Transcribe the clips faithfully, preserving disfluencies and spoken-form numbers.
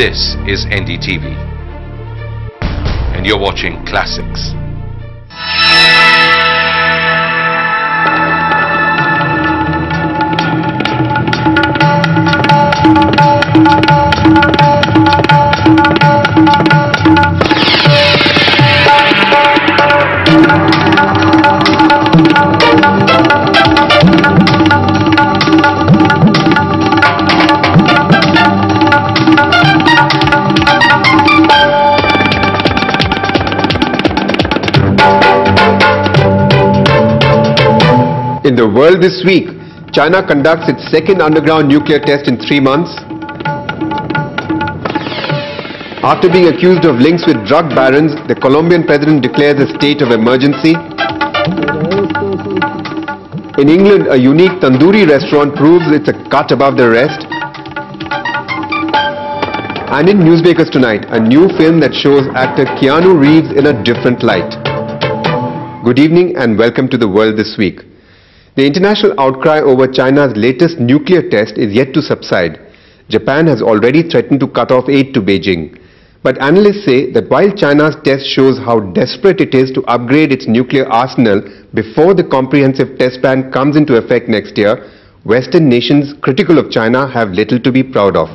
This is N D T V, and you're watching Classics. In the world this week, China conducts its second underground nuclear test in three months. After being accused of links with drug barons, the Colombian president declares a state of emergency. In England, a unique tandoori restaurant proves it's a cut above the rest. And in Newsmakers Tonight, a new film that shows actor Keanu Reeves in a different light. Good evening and welcome to the world this week. The international outcry over China's latest nuclear test is yet to subside. Japan has already threatened to cut off aid to Beijing. But analysts say that while China's test shows how desperate it is to upgrade its nuclear arsenal before the comprehensive test ban comes into effect next year, Western nations critical of China have little to be proud of.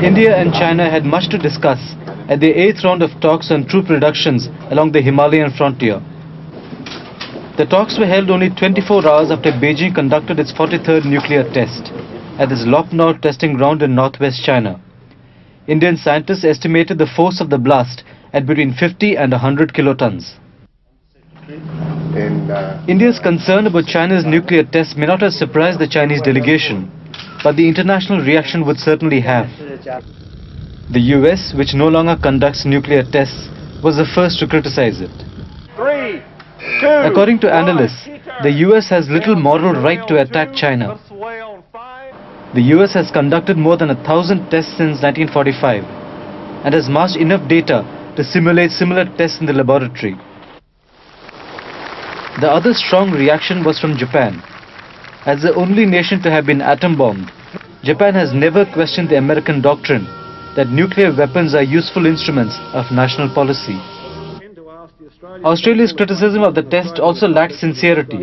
India and China had much to discuss at the eighth round of talks on troop reductions along the Himalayan frontier. The talks were held only twenty-four hours after Beijing conducted its forty-third nuclear test at its Lop Nur testing ground in northwest China. Indian scientists estimated the force of the blast at between fifty and one hundred kilotons. In, uh, India's concern about China's nuclear test may not have surprised the Chinese delegation, but the international reaction would certainly have. The U S, which no longer conducts nuclear tests, was the first to criticize it. Three. According to analysts, the U S has little moral right to attack China. The U S has conducted more than a thousand tests since nineteen forty-five and has amassed enough data to simulate similar tests in the laboratory. The other strong reaction was from Japan. As the only nation to have been atom bombed, Japan has never questioned the American doctrine that nuclear weapons are useful instruments of national policy. Australia's criticism of the test also lacked sincerity.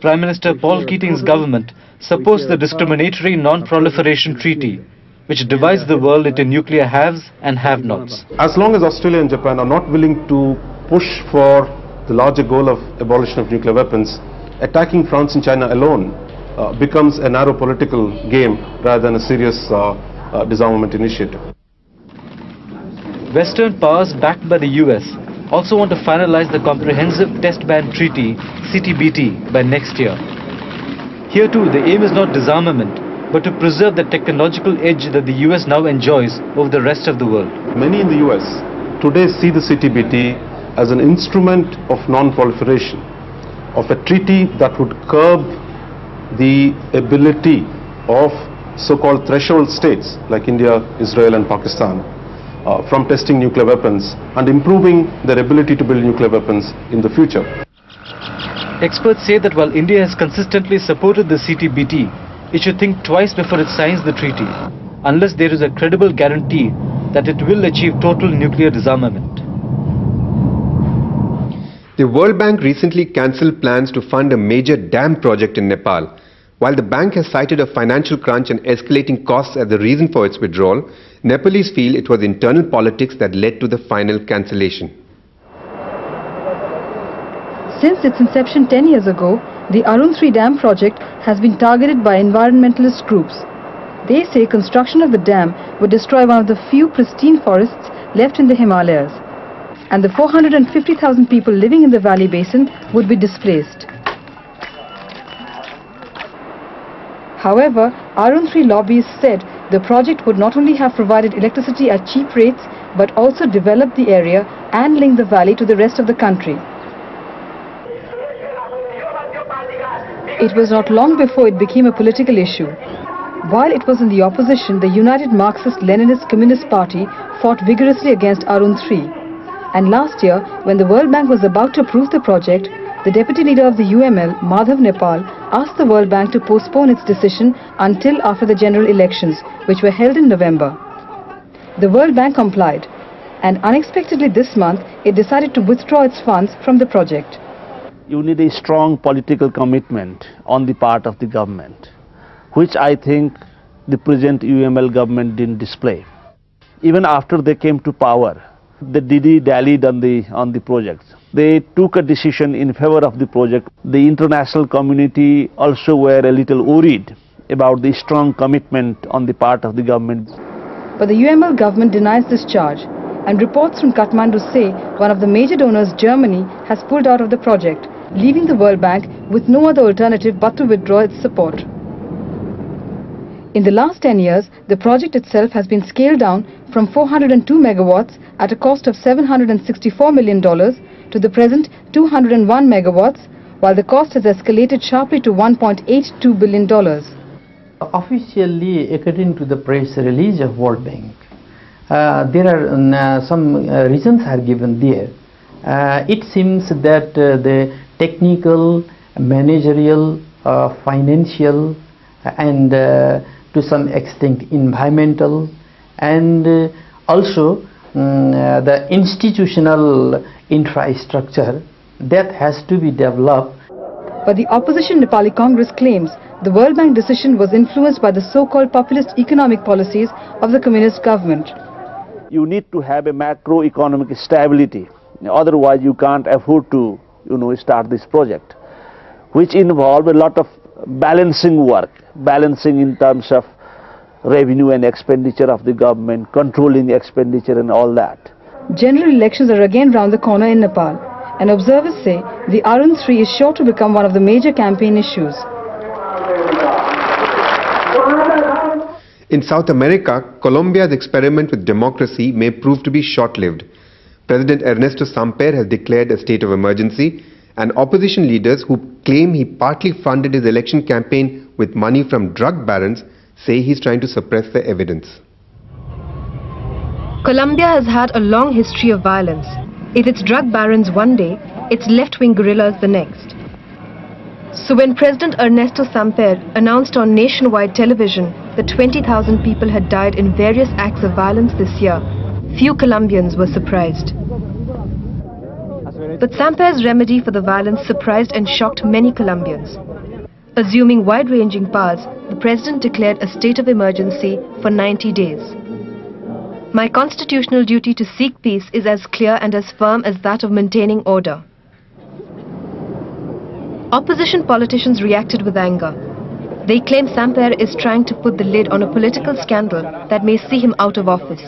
Prime Minister Paul Keating's government supports the discriminatory non-proliferation treaty, which divides the world into nuclear haves and have-nots. As long as Australia and Japan are not willing to push for the larger goal of abolition of nuclear weapons, attacking France and China alone uh, becomes a narrow political game rather than a serious uh, uh, disarmament initiative. Western powers backed by the U S also want to finalize the Comprehensive Test Ban Treaty, C T B T, by next year. Here too, the aim is not disarmament, but to preserve the technological edge that the U S now enjoys over the rest of the world. Many in the U S today see the C T B T as an instrument of non-proliferation, of a treaty that would curb the ability of so-called threshold states like India, Israel and Pakistan Uh, from testing nuclear weapons and improving their ability to build nuclear weapons in the future. Experts say that while India has consistently supported the C T B T, it should think twice before it signs the treaty, unless there is a credible guarantee that it will achieve total nuclear disarmament. The World Bank recently cancelled plans to fund a major dam project in Nepal. While the bank has cited a financial crunch and escalating costs as the reason for its withdrawal, Nepalese feel it was internal politics that led to the final cancellation. Since its inception ten years ago, the Arun three dam project has been targeted by environmentalist groups. They say construction of the dam would destroy one of the few pristine forests left in the Himalayas, and the four hundred fifty thousand people living in the valley basin would be displaced. However, Arun three lobbyists said the project would not only have provided electricity at cheap rates, but also developed the area and linked the valley to the rest of the country. It was not long before it became a political issue. While it was in the opposition, the United Marxist-Leninist Communist Party fought vigorously against Arun three. And last year, when the World Bank was about to approve the project, the deputy leader of the U M L, Madhav Nepal, asked the World Bank to postpone its decision until after the general elections, which were held in November. The World Bank complied, and unexpectedly this month it decided to withdraw its funds from the project. You need a strong political commitment on the part of the government, which I think the present U M L government didn't display. Even after they came to power, the D D dallied on the, on the project. They took a decision in favor of the project. The international community also were a little worried about the strong commitment on the part of the government. But the U M L government denies this charge, and reports from Kathmandu say one of the major donors, Germany, has pulled out of the project, leaving the World Bank with no other alternative but to withdraw its support. In the last ten years, the project itself has been scaled down from four hundred two megawatts at a cost of seven hundred sixty-four million dollars to the present two hundred one megawatts, while the cost has escalated sharply to one point eight two billion dollars. Officially, according to the press release of World Bank, uh, there are uh, some uh, reasons are given there. Uh, it seems that uh, the technical, managerial, uh, financial, and uh, to some extent environmental, and uh, also um, uh, the institutional infrastructure that has to be developed. But the opposition Nepali Congress claims the World Bank decision was influenced by the so-called populist economic policies of the communist government. You need to have a macroeconomic stability, otherwise you can't afford to, you know, start this project, which involved a lot of balancing work, balancing in terms of revenue and expenditure of the government, controlling expenditure and all that. General elections are again round the corner in Nepal, and observers say the Arun three is sure to become one of the major campaign issues. In South America, Colombia's experiment with democracy may prove to be short-lived. President Ernesto Samper has declared a state of emergency, and opposition leaders who claim he partly funded his election campaign with money from drug barons say he's trying to suppress the evidence. Colombia has had a long history of violence. If it's drug barons one day, it's left-wing guerrillas the next. So when President Ernesto Samper announced on nationwide television that twenty thousand people had died in various acts of violence this year, few Colombians were surprised. But Samper's remedy for the violence surprised and shocked many Colombians. Assuming wide-ranging powers, the president declared a state of emergency for ninety days. My constitutional duty to seek peace is as clear and as firm as that of maintaining order. Opposition politicians reacted with anger. They claim Samper is trying to put the lid on a political scandal that may see him out of office.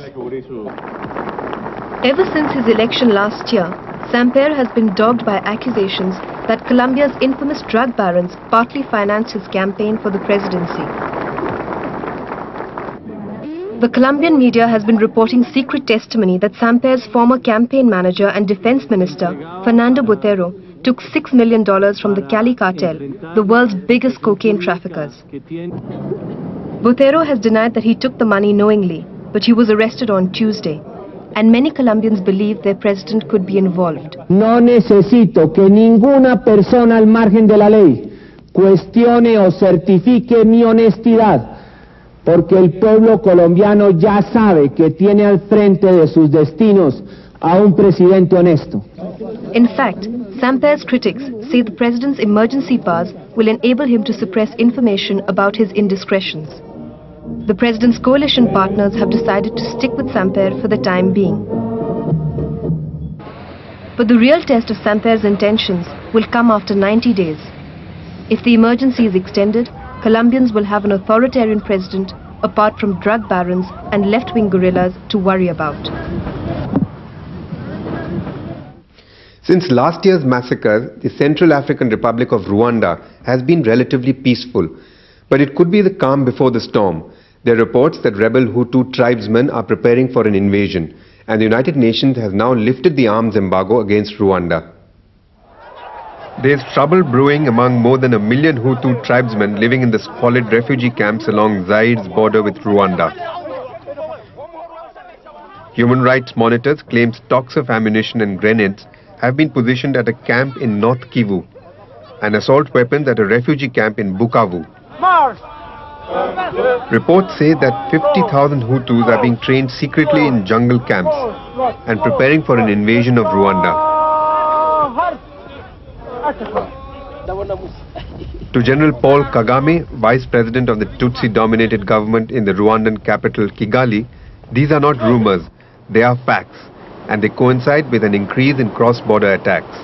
Ever since his election last year, Samper has been dogged by accusations that Colombia's infamous drug barons partly financed his campaign for the presidency. The Colombian media has been reporting secret testimony that Samper's former campaign manager and defense minister, Fernando Butero, took six million dollars from the Cali cartel, the world's biggest cocaine traffickers. Butero has denied that he took the money knowingly, but he was arrested on Tuesday, and many Colombians believe their president could be involved. No necesito que ninguna persona al margen de la ley cuestione o certifique mi honestidad, porque el pueblo colombiano ya sabe que tiene al frente de sus destinos a un presidente honesto. In fact, Samper's critics say the president's emergency powers will enable him to suppress information about his indiscretions. The president's coalition partners have decided to stick with Samper for the time being. But the real test of Samper's intentions will come after ninety days. If the emergency is extended, Colombians will have an authoritarian president, apart from drug barons and left-wing guerrillas, to worry about. Since last year's massacre, the Central African Republic of Rwanda has been relatively peaceful. But it could be the calm before the storm. There are reports that rebel Hutu tribesmen are preparing for an invasion, and the United Nations has now lifted the arms embargo against Rwanda. There's trouble brewing among more than a million Hutu tribesmen living in the squalid refugee camps along Zaire's border with Rwanda. Human rights monitors claim stocks of ammunition and grenades have been positioned at a camp in North Kivu, and assault weapons at a refugee camp in Bukavu. Mars. Reports say that fifty thousand Hutus are being trained secretly in jungle camps and preparing for an invasion of Rwanda. To General Paul Kagame, Vice President of the Tutsi-dominated government in the Rwandan capital Kigali, these are not rumors, they are facts, and they coincide with an increase in cross-border attacks.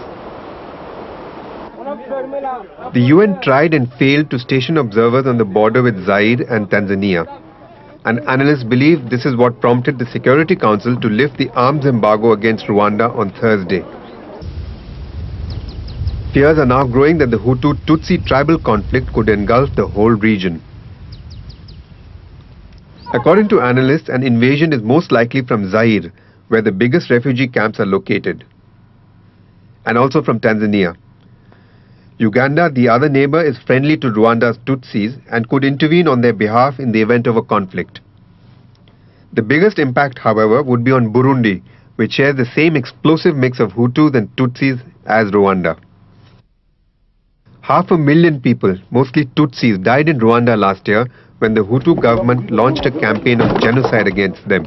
The U N tried and failed to station observers on the border with Zaire and Tanzania. And analysts believe this is what prompted the Security Council to lift the arms embargo against Rwanda on Thursday. Fears are now growing that the Hutu-Tutsi tribal conflict could engulf the whole region. According to analysts, an invasion is most likely from Zaire, where the biggest refugee camps are located, and also from Tanzania. Uganda, the other neighbor, is friendly to Rwanda's Tutsis and could intervene on their behalf in the event of a conflict. The biggest impact, however, would be on Burundi, which shares the same explosive mix of Hutus and Tutsis as Rwanda. Half a million people, mostly Tutsis, died in Rwanda last year when the Hutu government launched a campaign of genocide against them.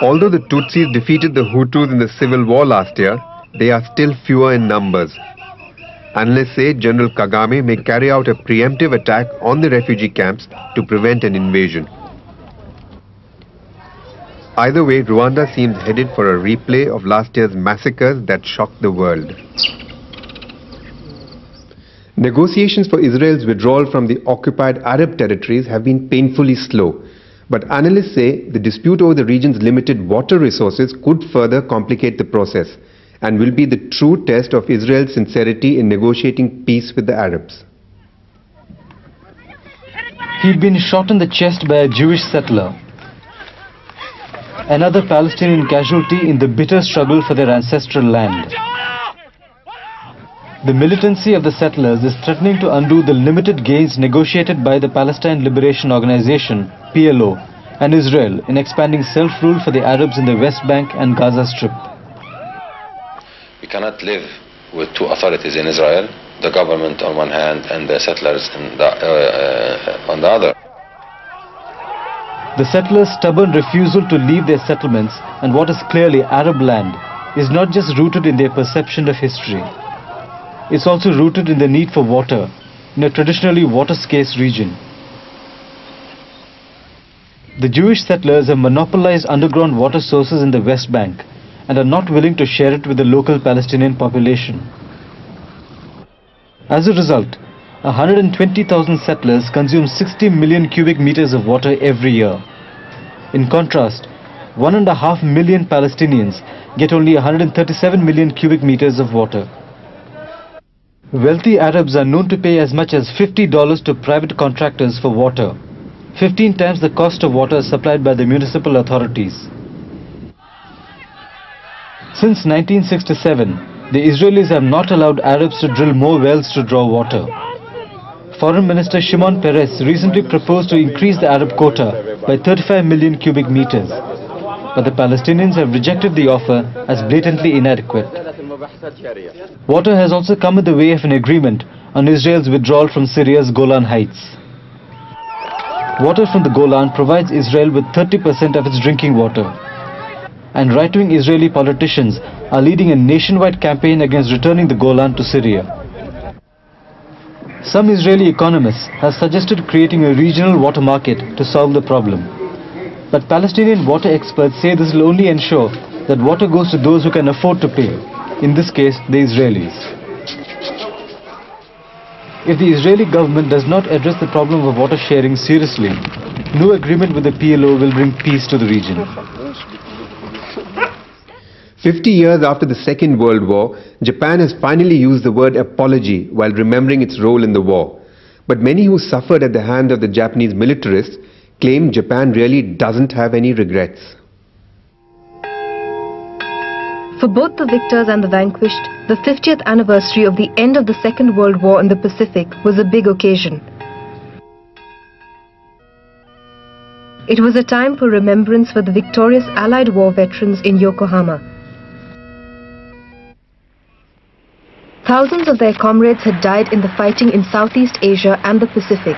Although the Tutsis defeated the Hutus in the civil war last year, they are still fewer in numbers. Analysts say General Kagame may carry out a preemptive attack on the refugee camps to prevent an invasion. Either way, Rwanda seems headed for a replay of last year's massacres that shocked the world. Negotiations for Israel's withdrawal from the occupied Arab territories have been painfully slow. But analysts say the dispute over the region's limited water resources could further complicate the process, and will be the true test of Israel's sincerity in negotiating peace with the Arabs. He'd been shot in the chest by a Jewish settler. Another Palestinian casualty in the bitter struggle for their ancestral land. The militancy of the settlers is threatening to undo the limited gains negotiated by the Palestine Liberation Organization, P L O, and Israel in expanding self-rule for the Arabs in the West Bank and Gaza Strip. We cannot live with two authorities in Israel, the government on one hand and the settlers on the, uh, uh, on the other. The settlers' stubborn refusal to leave their settlements and what is clearly Arab land is not just rooted in their perception of history. It's also rooted in the need for water in a traditionally water-scarce region. The Jewish settlers have monopolized underground water sources in the West Bank and are not willing to share it with the local Palestinian population. As a result, one hundred twenty thousand settlers consume sixty million cubic meters of water every year. In contrast, one and a half million Palestinians get only one hundred thirty-seven million cubic meters of water. Wealthy Arabs are known to pay as much as fifty dollars to private contractors for water, fifteen times the cost of water supplied by the municipal authorities. Since nineteen sixty-seven, the Israelis have not allowed Arabs to drill more wells to draw water. Foreign Minister Shimon Peres recently proposed to increase the Arab quota by thirty-five million cubic meters, but the Palestinians have rejected the offer as blatantly inadequate. Water has also come in the way of an agreement on Israel's withdrawal from Syria's Golan Heights. Water from the Golan provides Israel with thirty percent of its drinking water. And right-wing Israeli politicians are leading a nationwide campaign against returning the Golan to Syria. Some Israeli economists have suggested creating a regional water market to solve the problem. But Palestinian water experts say this will only ensure that water goes to those who can afford to pay, in this case the Israelis. If the Israeli government does not address the problem of water sharing seriously, no agreement with the P L O will bring peace to the region. Fifty years after the Second World War, Japan has finally used the word apology while remembering its role in the war. But many who suffered at the hand of the Japanese militarists claim Japan really doesn't have any regrets. For both the victors and the vanquished, the fiftieth anniversary of the end of the Second World War in the Pacific was a big occasion. It was a time for remembrance for the victorious Allied war veterans in Yokohama. Thousands of their comrades had died in the fighting in Southeast Asia and the Pacific,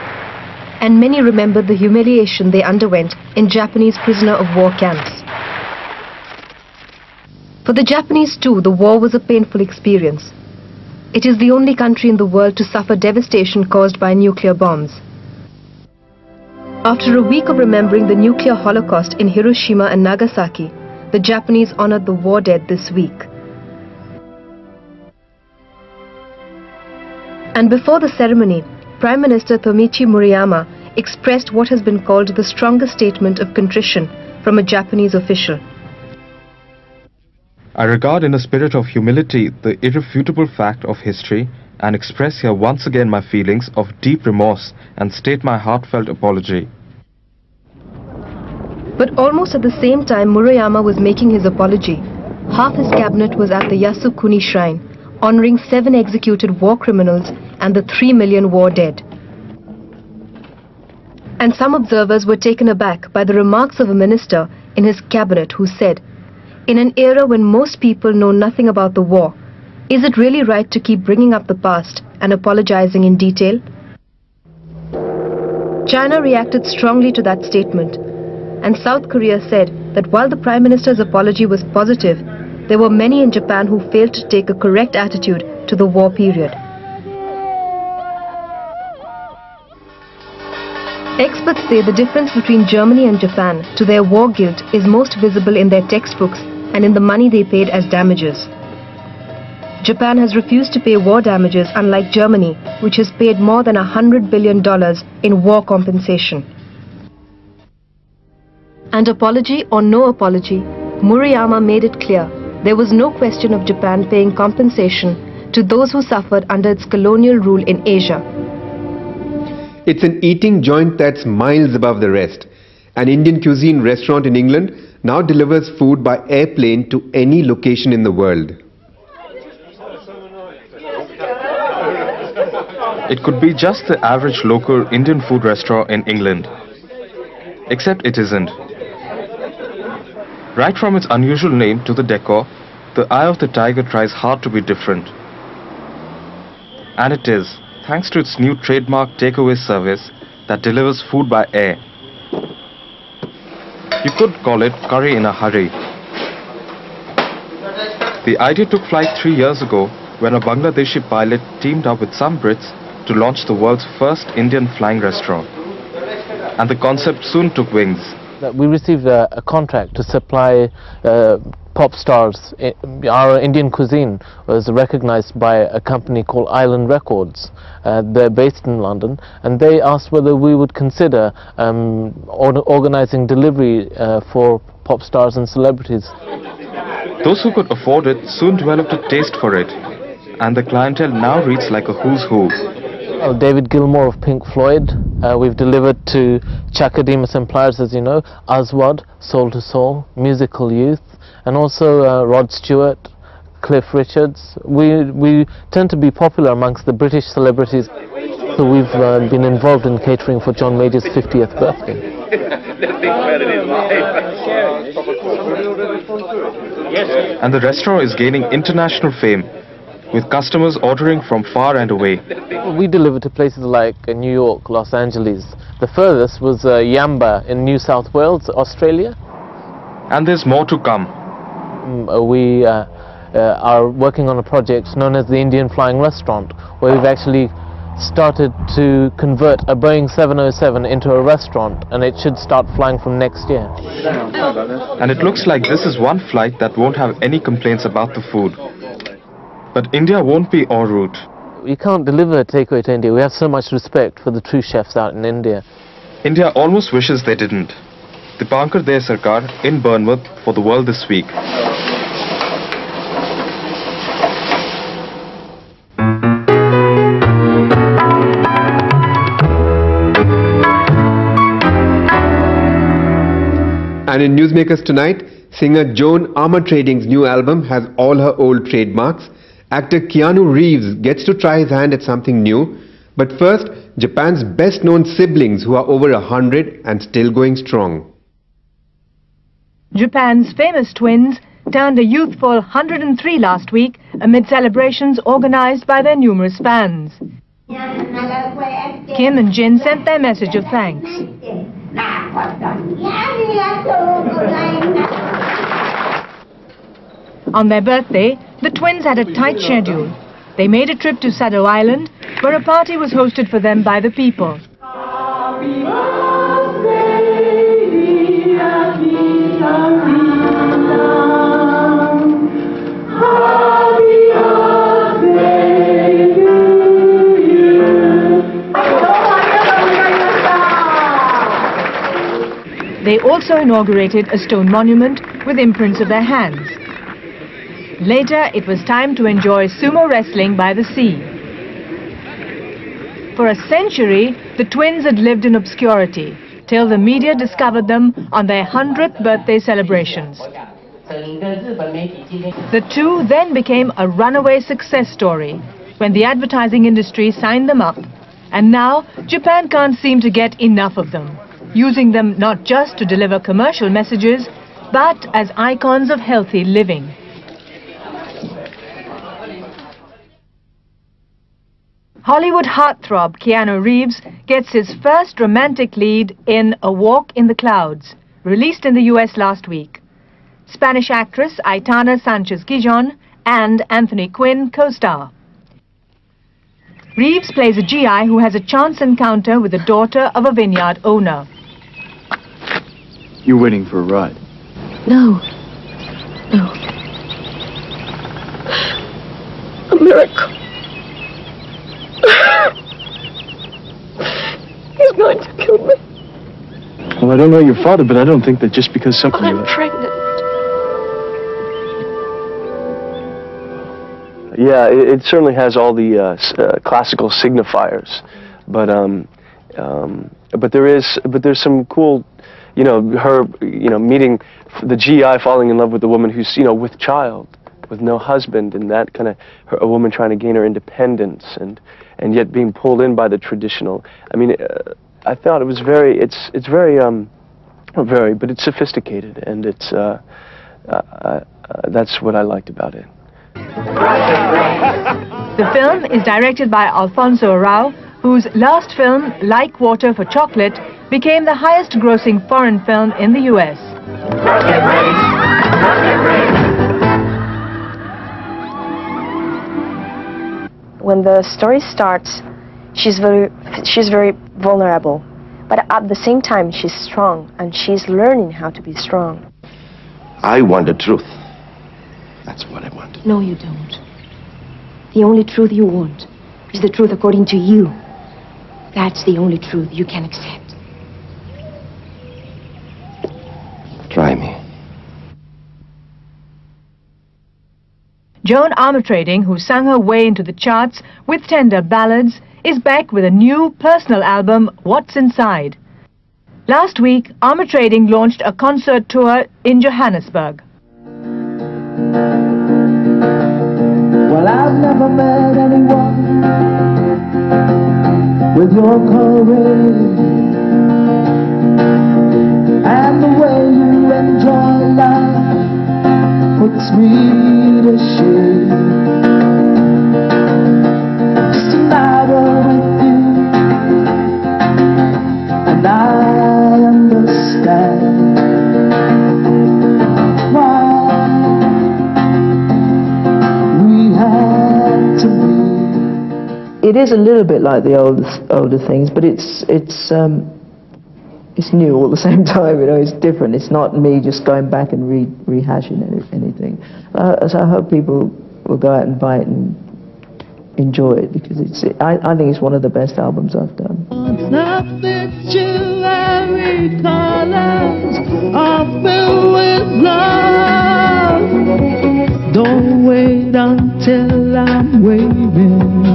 and many remembered the humiliation they underwent in Japanese prisoner of war camps. For the Japanese too, the war was a painful experience. It is the only country in the world to suffer devastation caused by nuclear bombs. After a week of remembering the nuclear holocaust in Hiroshima and Nagasaki, the Japanese honored the war dead this week. And before the ceremony, Prime Minister Tomiichi Murayama expressed what has been called the strongest statement of contrition from a Japanese official. I regard in a spirit of humility the irrefutable fact of history and express here once again my feelings of deep remorse and state my heartfelt apology. But almost at the same time Murayama was making his apology, half his cabinet was at the Yasukuni Shrine, honoring seven executed war criminals and the three million war dead. And some observers were taken aback by the remarks of a minister in his cabinet who said, "In an era when most people know nothing about the war, is it really right to keep bringing up the past and apologizing in detail?" China reacted strongly to that statement, and South Korea said that while the Prime Minister's apology was positive, there were many in Japan who failed to take a correct attitude to the war period. Experts say the difference between Germany and Japan to their war guilt is most visible in their textbooks and in the money they paid as damages. Japan has refused to pay war damages, unlike Germany, which has paid more than one hundred billion dollars in war compensation. And apology or no apology, Murayama made it clear there was no question of Japan paying compensation to those who suffered under its colonial rule in Asia. It's an eating joint that's miles above the rest. An Indian cuisine restaurant in England now delivers food by airplane to any location in the world. It could be just the average local Indian food restaurant in England. Except it isn't. Right from its unusual name to the decor, the Eye of the Tiger tries hard to be different. And it is, thanks to its new trademark takeaway service that delivers food by air. You could call it curry in a hurry. The idea took flight three years ago when a Bangladeshi pilot teamed up with some Brits to launch the world's first Indian flying restaurant. And the concept soon took wings. That we received a, a contract to supply uh, pop stars. It, our Indian cuisine was recognized by a company called Island Records. Uh, they're based in London, and they asked whether we would consider um, or organizing delivery uh, for pop stars and celebrities. Those who could afford it soon developed a taste for it, and the clientele now reads like a who's who. Oh, David Gilmour of Pink Floyd, uh, we've delivered to Chaka Demus and Pliers, as you know, Aswad, Soul to Soul, Musical Youth, and also uh, Rod Stewart, Cliff Richards. We, we tend to be popular amongst the British celebrities, so we've uh, been involved in catering for John Major's fiftieth birthday. And the restaurant is gaining international fame, with customers ordering from far and away. We delivered to places like New York, Los Angeles. The furthest was uh, Yamba in New South Wales, Australia. And there's more to come. We uh, uh, are working on a project known as the Indian Flying Restaurant, where we've actually started to convert a Boeing seven oh seven into a restaurant, and it should start flying from next year. And it looks like this is one flight that won't have any complaints about the food. But India won't be en route. We can't deliver takeaway to India. We have so much respect for the true chefs out in India. India almost wishes they didn't. The Dipankar Dey Sarkar in Bournemouth for The World this week. And in Newsmakers tonight, singer Joan Armatrading's new album has all her old trademarks. Actor Keanu Reeves gets to try his hand at something new. But first, Japan's best-known siblings who are over a hundred and still going strong. Japan's famous twins, turned a youthful one hundred and three last week amid celebrations organized by their numerous fans. Kim and Jin sent their message of thanks. On their birthday, the twins had a tight schedule. They made a trip to Sado Island, where a party was hosted for them by the people. They also inaugurated a stone monument with imprints of their hands. Later, it was time to enjoy sumo wrestling by the sea. For a century, the twins had lived in obscurity, till the media discovered them on their hundredth birthday celebrations. The two then became a runaway success story when the advertising industry signed them up. And now, Japan can't seem to get enough of them, using them not just to deliver commercial messages, but as icons of healthy living. Hollywood heartthrob Keanu Reeves gets his first romantic lead in A Walk in the Clouds, released in the U S last week. Spanish actress Aitana Sanchez-Gijón and Anthony Quinn co-star. Reeves plays a G I who has a chance encounter with the daughter of a vineyard owner. You're waiting for a ride. No. No. A miracle. He's going to kill me. Well, I don't know your father, but I don't think that just because something... I'm pregnant. Yeah, it, it certainly has all the uh, s uh, classical signifiers, but um, um, but there is but there's some cool, you know, her you know meeting the G I falling in love with the woman who's you know with child, with no husband, and that kind of a woman trying to gain her independence and and yet being pulled in by the traditional. I mean, uh, I thought it was very it's it's very um not very but it's sophisticated and it's uh, uh, uh, that's what I liked about it. The film is directed by Alfonso Arau, whose last film, Like Water for Chocolate, became the highest-grossing foreign film in the U S When the story starts, she's very, she's very vulnerable, but at the same time, she's strong, and she's learning how to be strong. I want the truth. That's what I want. No, you don't. The only truth you want is the truth according to you. That's the only truth you can accept. Try me. Joan Armatrading, who sang her way into the charts with tender ballads, is back with a new personal album, What's Inside. Last week, Armatrading launched a concert tour in Johannesburg. Well, I've never met anyone with your courage, and the way you enjoy life puts me to shame. Just a matter with you, and I understand. It is a little bit like the old, older things, but it's it's um, it's new all at the same time. You know, it's different. It's not me just going back and re rehashing any, anything. Uh, so I hope people will go out and buy it and enjoy it, because it's I, I think it's one of the best albums I've done. Don't wait until I'm waving.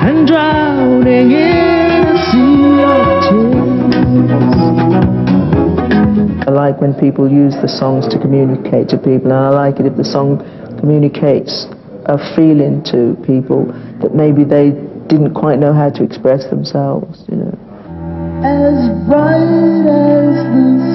And drowning in a sea of tears. I like when people use the songs to communicate to people, and I like it if the song communicates a feeling to people that maybe they didn't quite know how to express themselves, you know. As bright as the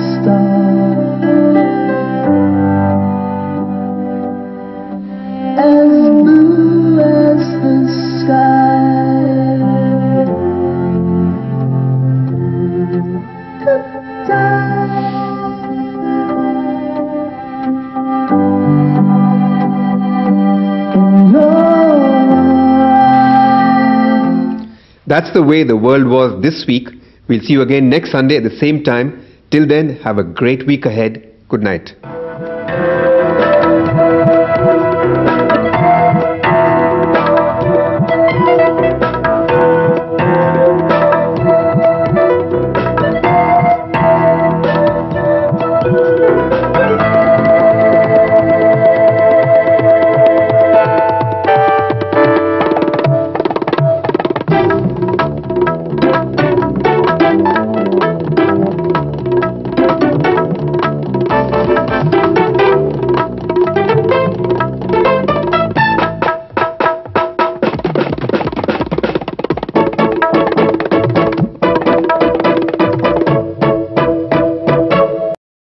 That's the way the world was this week. We'll see you again next Sunday at the same time. Till then, have a great week ahead. Good night.